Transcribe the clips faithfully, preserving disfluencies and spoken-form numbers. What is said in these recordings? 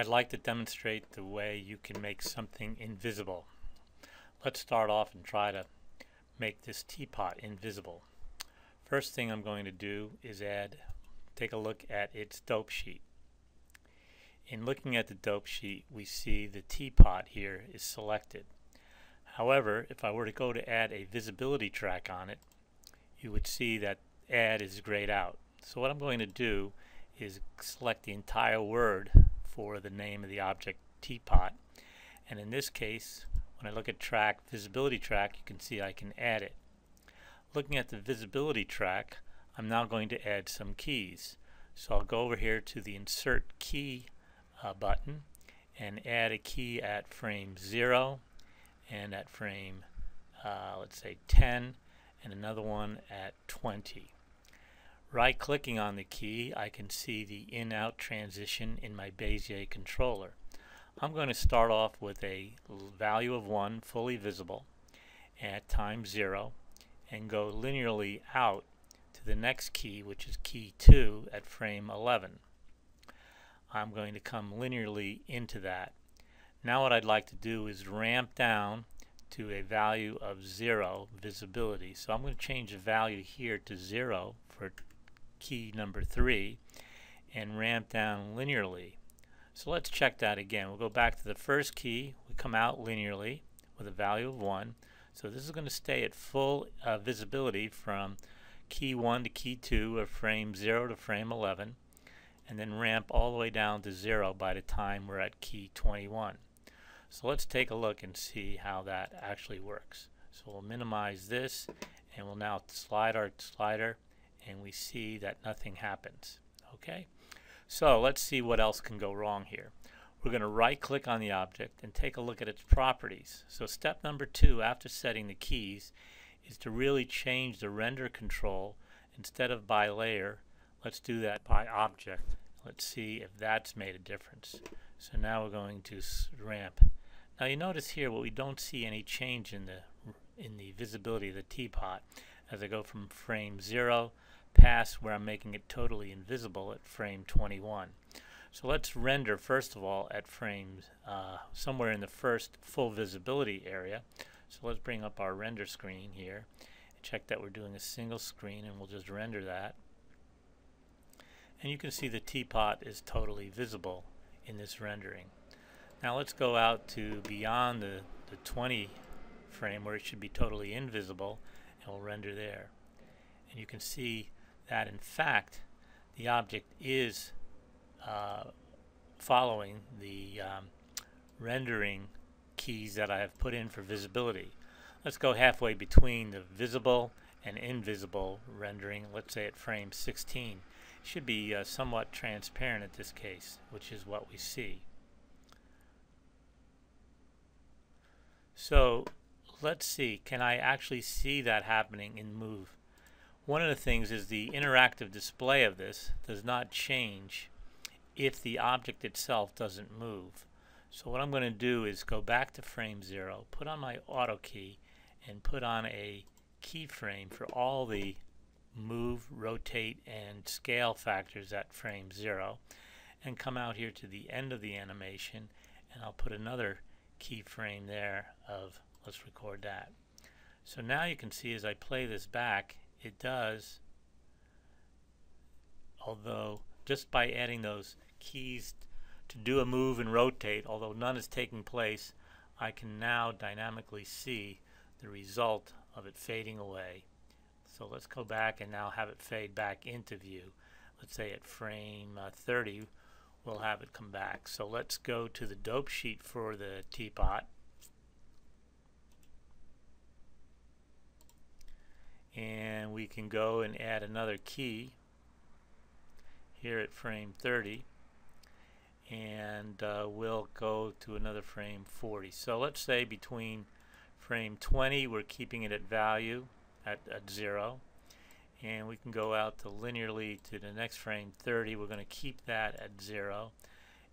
I'd like to demonstrate the way you can make something invisible. Let's start off and try to make this teapot invisible. First thing I'm going to do is add, take a look at its dope sheet. In looking at the dope sheet, we see the teapot here is selected. However, if I were to go to add a visibility track on it, you would see that add is grayed out. So what I'm going to do is select the entire word for the name of the object teapot, and in this case when I look at track, visibility track, you can see I can add it. Looking at the visibility track, I'm now going to add some keys. So I'll go over here to the insert key uh, button and add a key at frame zero and at frame uh, let's say ten, and another one at twenty. Right clicking on the key, I can see the in-out transition in my Bezier controller. I'm going to start off with a value of one, fully visible, at time zero, and go linearly out to the next key, which is key two at frame eleven. I'm going to come linearly into that. Now what I'd like to do is ramp down to a value of zero visibility. So I'm going to change the value here to zero for key number three and ramp down linearly. So let's check that again. We'll go back to the first key. We come out linearly with a value of one. So this is going to stay at full uh, visibility from key one to key two, or frame zero to frame eleven, and then ramp all the way down to zero by the time we're at key twenty-one. So let's take a look and see how that actually works. So we'll minimize this, and we'll now slide our slider, and we see that nothing happens. Okay, so let's see what else can go wrong here. We're going to right click on the object and take a look at its properties. So step number two after setting the keys is to really change the render control. Instead of by layer, let's do that by object. Let's see if that's made a difference. So now we're going to ramp. Now you notice here, well, we don't see any change in the in the visibility of the teapot as I go from frame zero past where I'm making it totally invisible at frame twenty-one. So let's render first of all at frames uh, somewhere in the first full visibility area. So let's bring up our render screen here and check that we're doing a single screen, and we'll just render that. And you can see the teapot is totally visible in this rendering. Now let's go out to beyond the, the twenty frame where it should be totally invisible, and we'll render there. And you can see that in fact the object is uh, following the um, rendering keys that I have put in for visibility. Let's go halfway between the visible and invisible rendering, let's say at frame sixteen. It should be uh, somewhat transparent at this case, which is what we see. So let's see, can I actually see that happening in Move? One of the things is the interactive display of this does not change if the object itself doesn't move. So what I'm going to do is go back to frame zero, put on my auto key, and put on a keyframe for all the move, rotate, and scale factors at frame zero, and come out here to the end of the animation, and I'll put another keyframe there of, let's record that. So now you can see as I play this back, it does, although just by adding those keys to do a move and rotate, although none is taking place, I can now dynamically see the result of it fading away. So let's go back and now have it fade back into view. Let's say at frame uh, thirty we'll have it come back. So let's go to the dope sheet for the teapot, and we can go and add another key here at frame thirty, and uh, we'll go to another frame forty. So let's say between frame twenty we're keeping it at value at, at zero, and we can go out to linearly to the next frame thirty. We're going to keep that at zero,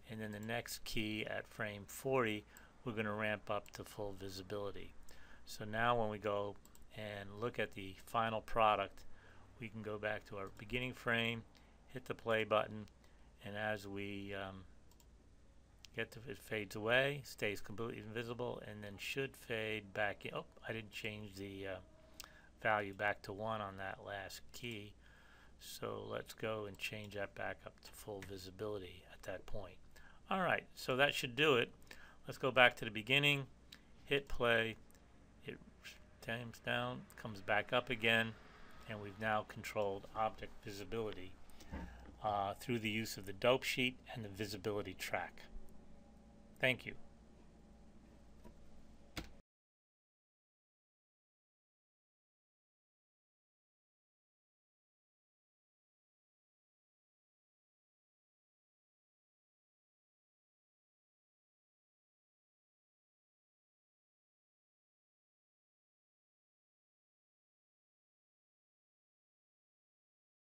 and then the next key at frame forty we're going to ramp up to full visibility. So now when we go and look at the final product, we can go back to our beginning frame, hit the play button, and as we um, Get to it fades away, stays completely invisible, and then should fade back in. Oh, I didn't change the uh, value back to one on that last key. So let's go and change that back up to full visibility at that point. All right, so that should do it. Let's go back to the beginning, hit play, it times down, comes back up again, and we've now controlled object visibility uh, through the use of the dope sheet and the visibility track. Thank you.